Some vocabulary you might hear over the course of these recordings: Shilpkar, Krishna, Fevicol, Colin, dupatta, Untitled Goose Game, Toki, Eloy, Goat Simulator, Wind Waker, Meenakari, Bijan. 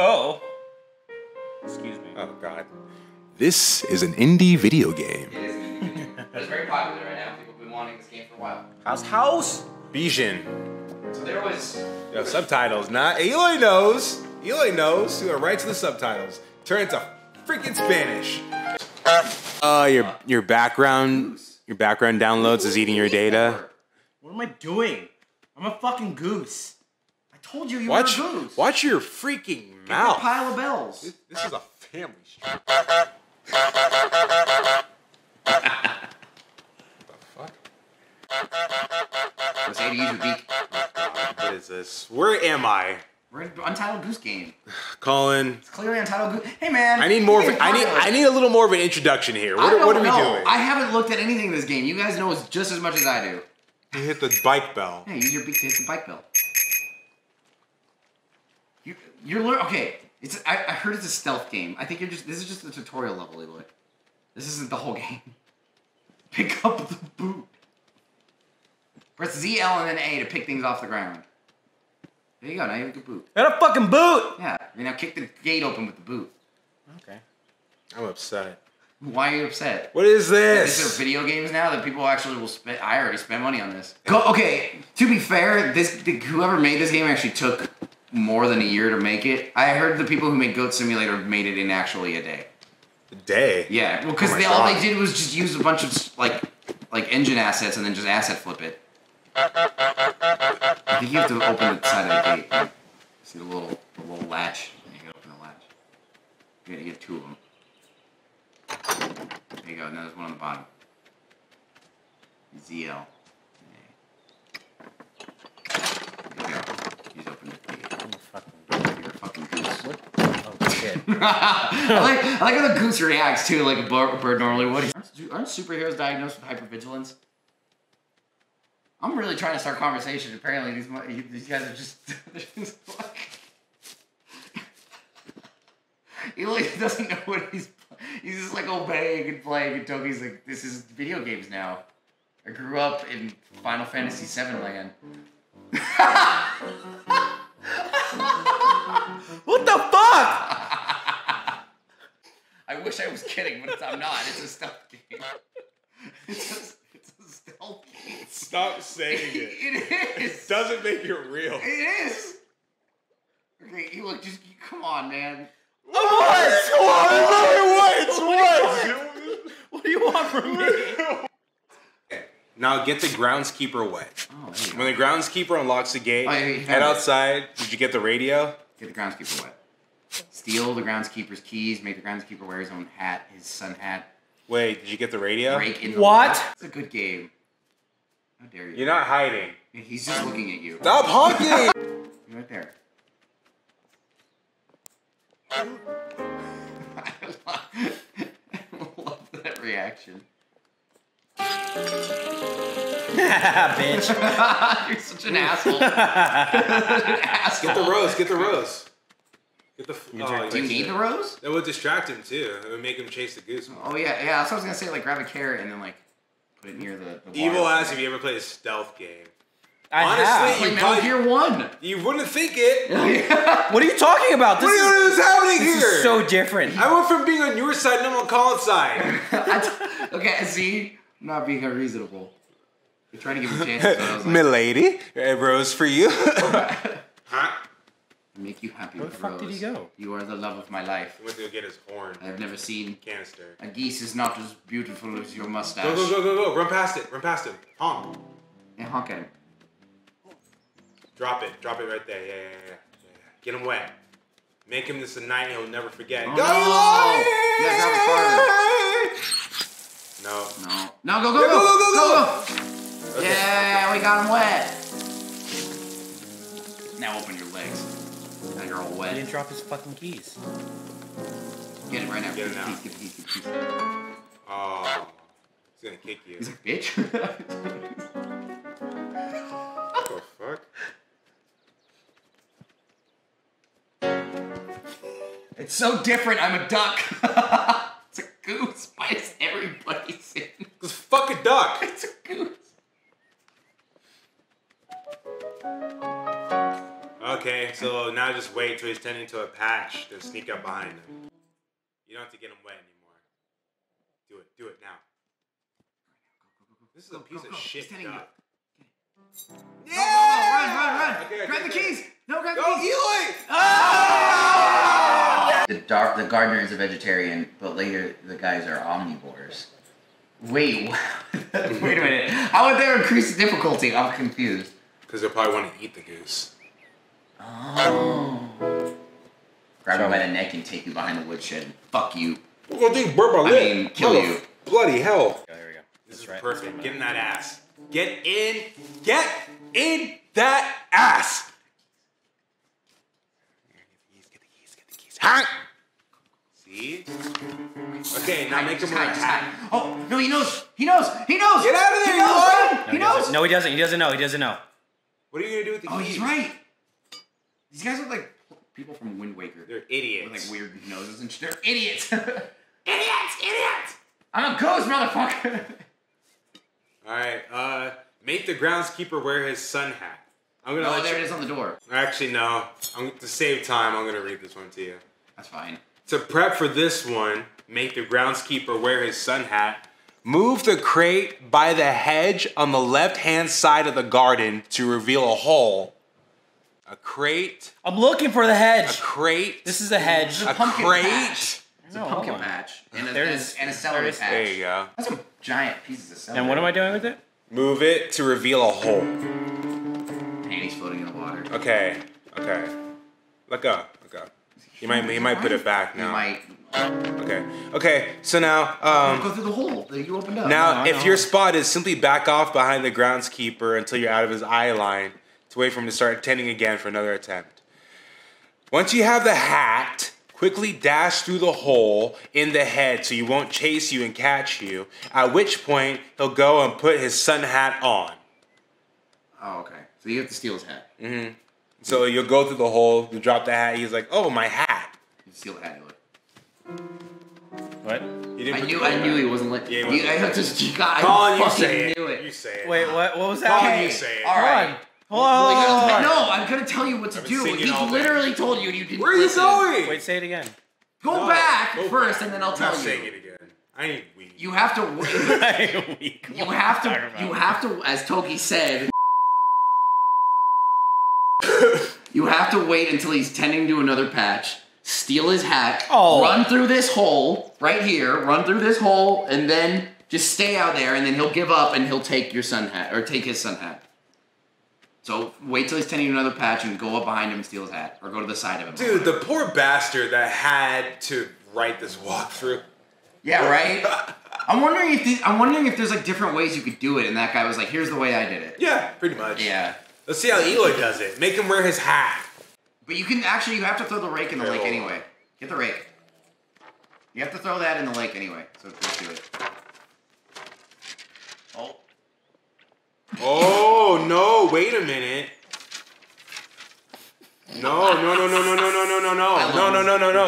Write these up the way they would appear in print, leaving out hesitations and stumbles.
Oh. Excuse me. Oh, God. This is an indie video game. It is an indie video game. It's very popular right now. People have been wanting this game for a while. House? Bijan. So there was... Yo, subtitles, not... Eloy knows. Eloy knows. You went right to the subtitles. Turn to freaking Spanish. Your background downloads is eating your data. What am I doing? I'm a fucking goose. I told you you were a goose. Watch your freaking mouth. Get a pile of bells. This is a family show. What the fuck? What is this? Where am I? We're in Untitled Goose Game. Colin. It's clearly Untitled Goose. Hey man. I need more. I need a little more of an introduction here. What are we doing? I haven't looked at anything in this game. You guys know just as much as I do. You hit the bike bell. Yeah, use your beak to hit the bike bell. You're okay. I heard it's a stealth game. I think this is just the tutorial level, Eloy. This isn't the whole game. Pick up the boot. Press Z, L, and then A to pick things off the ground. There you go, now you have a boot. And a fucking boot! Yeah, you now kick the gate open with the boot. Okay. I'm upset. Why are you upset? What is this? These are video games now that people actually will spend. I already spent money on this. Okay, to be fair, whoever made this game actually took more than a year to make it. I heard the people who made Goat Simulator made it in actually a day. A day? Yeah, well, because all they did was just use a bunch of like engine assets and then just asset flip it. I think you have to open the side of the gate. See the little latch? You can open the latch. You gotta get two of them. There you go, now there's one on the bottom. ZL. There you go. He's opened the gate. You're a fucking goose. What? Oh, shit. I like how the goose reacts too, like a bird normally would. Aren't superheroes diagnosed with hypervigilance? I'm really trying to start conversation. Apparently, these guys are just like... Eloy doesn't know what he's... He's just like obeying and playing, and Toki's like, this is video games now. I grew up in Final Fantasy VII land. What the fuck? I wish I was kidding, but I'm not. It's a stealth game. It's a stealth game. Stop saying it. It is. It doesn't make it real. It is. Okay, Eloy, just come on, man. What? What do you want from me? Okay, now get the groundskeeper wet. Oh, when the groundskeeper unlocks the gate, head outside. Did you get the radio? Get the groundskeeper wet. Steal the groundskeeper's keys. Make the groundskeeper wear his own hat, his sun hat. Wait, did you get the radio? Break in the what? It's a good game. How dare you? You're not hiding. He's just looking at you. Stop honking! You're right there. I love that reaction. Bitch. You're such an asshole. Get the rose, get the rose. Get the do you need the rose? That would distract him too. It would make him chase the goose. Oh yeah, yeah, that's what I was gonna say, like grab a carrot and then like put it near the Evil ass if you ever played a stealth game. Honestly, Metal Gear 1. You wouldn't think it. What are you talking about? What is happening here? Is so different. I went from being on your side and I'm on Colin's side. Okay, see? I'm not being unreasonable. You're trying to give me chances. Milady, a rose for you. Huh? Make you happy with a rose. Where the fuck did he go? You are the love of my life. He went to go get his horn. I have never seen canister. A geese is not as beautiful as your mustache. Go, go, go, go, go. Run past it. Run past him. Honk. Yeah, honk at him. Drop it right there, yeah. Get him wet. Make him this a night he'll never forget. Oh, go! No. Yeah, grab it farther. No, go. Okay. Yeah, we got him wet. Now open your legs. Now you're all wet. He didn't drop his fucking keys. Get him right now. Get him now. Oh, he's gonna kick you. He's a bitch. It's so different, I'm a duck. It's a goose, why is everybody saying? Because fuck a duck. It's a goose. Okay, so now just wait until he's turned into a patch, then sneak up behind him. You don't have to get him wet anymore. Do it now. This is a piece of shit. Yeah! Run! Okay, grab the keys! No, grab the keys! Eloy! Oh! The gardener is a vegetarian, but later the guys are omnivores. Wait, wait a minute. How would that increase the difficulty? I'm confused. Because they'll probably want to eat the goose. Oh. Grab him by the neck and take you behind the woodshed. Fuck you. We're gonna do burp on I mean, kill you. Bloody hell. Oh, here we go. This is right. Perfect. Get in that ass. Get in that ass. Get the keys. Huh? See? Okay, now make him wear a hat. Oh, no, he knows. He knows. Get out of there, Eloy. He knows. No, he doesn't. He doesn't know. What are you going to do with the keys? Oh, he's right. These guys look like people from Wind Waker. They're idiots. With like weird noses and shit. They're idiots. Idiots. I'm a ghost, motherfucker. All right, make the groundskeeper wear his sun hat. I'm going to let you. Oh, there it is on the door. Actually, no. To save time, I'm going to read this one to you. That's fine. To prep for this one, make the groundskeeper wear his sun hat. Move the crate by the hedge on the left-hand side of the garden to reveal a hole. A crate. I'm looking for the hedge. A crate. This is a hedge. This is a pumpkin crate. Patch. It's a pumpkin patch. And a celery patch. There you go. That's some giant pieces of celery. And what am I doing with it? Move it to reveal a hole. And he's floating in the water. Okay. Okay. Let go. Let go. He might put it back now. Okay, so now go through the hole that you opened up. Now if your spot is simply back off behind the groundskeeper until you're out of his eye line to wait for him to start tending again for another attempt. Once you have the hat, quickly dash through the hole in the head so he won't chase you and catch you, at which point he'll go and put his sun hat on. Oh, okay. So you have to steal his hat. Mm-hmm. So you'll go through the hole, you drop the hat, he's like, oh, my hat. You steal the hat, Eloy. What? You didn't I knew he wasn't like, yeah, I knew it. You say it. Wait, what was that? Colin, you say it. All right. Hold on. No, I'm going to tell you what to do. He literally told you and you didn't listen. Where are you going? Wait, say it again. Go back first and then I'll tell you. I'm not saying it again. I ain't weak. You have to wait. You have to, as Toki said, you have to wait until he's tending to another patch, steal his hat, run through this hole right here, and then just stay out there, and then he'll give up and he'll take your sun hat, or take his sun hat. So wait till he's tending to another patch and go up behind him and steal his hat, or go to the side of him. Dude, the poor bastard that had to write this walkthrough. Yeah, right? I'm wondering if there's like different ways you could do it, and that guy was like, here's the way I did it. Yeah, pretty much. Yeah. Let's see how Eloy does it. Make him wear his hat. But you can actually, you have to throw the rake in the lake anyway. Get the rake. You have to throw that in the lake anyway. So let's do it. Oh. Oh, no. Wait a minute. No.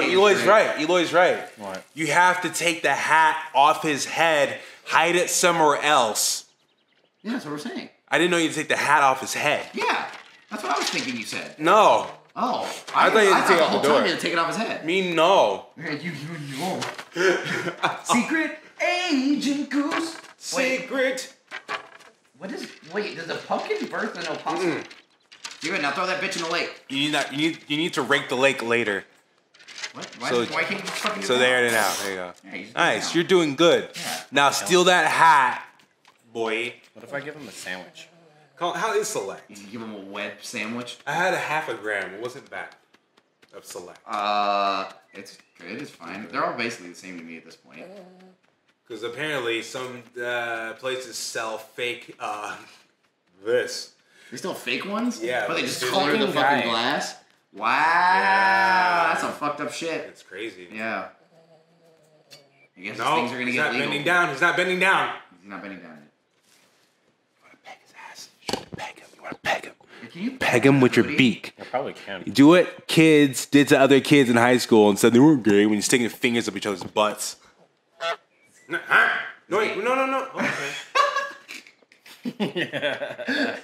Eloy's right. What? You have to take the hat off his head, hide it somewhere else. Yeah, that's what we're saying. I didn't know you'd take the hat off his head. Yeah, that's what I was thinking you said. No. Oh, I thought you had to take it off the door. I thought you had to take it off his head. Me, no. You know. Secret Agent Goose. Secret. What is, wait, does a pumpkin birth an opossum? Do it now, throw that bitch in the lake. You need to rake the lake later. What? Why can't you fucking do that? So there it is now, there you go. Yeah, nice, you're doing good. Yeah. Now steal that hat, boy. What if I give him a sandwich? How is select? You give him a web sandwich? I had a half a gram. It wasn't bad of select. It is fine. They're all basically the same to me at this point. Because apparently some places sell fake this. They still fake ones? Yeah. But they just color the fucking glass? Wow. Yeah. That's some fucked up shit. It's crazy. Yeah. I guess these things are going to get legal. He's not bending down. Peg him. Can you peg him with your beak? I probably can. Do what kids did to other kids in high school and said they weren't gay when you're sticking your fingers up each other's butts. No. Oh, okay.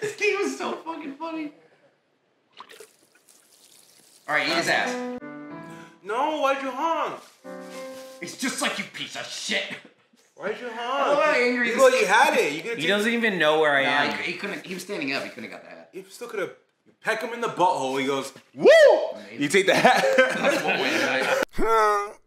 This game was so fucking funny. Alright, eat his ass. No, why'd you honk? It's just like you piece of shit. Why'd you honk? I don't know how angry this kid. You had it. He doesn't even know where I am. He couldn't. He was standing up. He couldn't have got the hat. You still could have. You peck him in the butthole. He goes, woo! Amazing. You take the hat. That's one way to